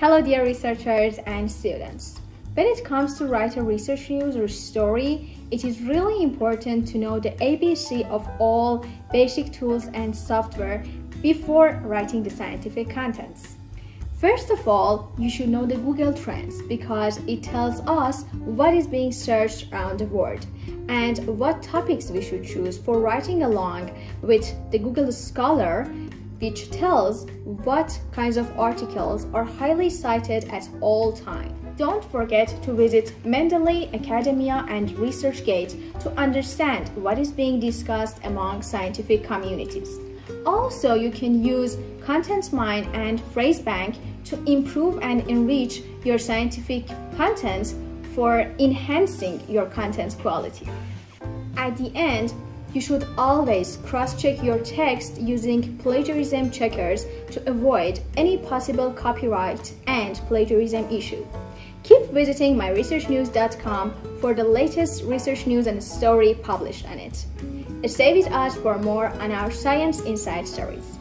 Hello dear researchers and students. When it comes to writing research news or story, it is really important to know the ABC of all basic tools and software before writing the scientific contents. First of all, you should know the Google Trends because it tells us what is being searched around the world and what topics we should choose for writing along with the Google Scholar, which tells what kinds of articles are highly cited at all times. Don't forget to visit Mendeley, Academia, and ResearchGate to understand what is being discussed among scientific communities. Also, you can use ContentMind and PhraseBank to improve and enrich your scientific content for enhancing your content quality. At the end, you should always cross-check your text using plagiarism checkers to avoid any possible copyright and plagiarism issue. Keep visiting myresearchnews.com for the latest research news and story published on it. Stay with us for more on our Science Inside stories.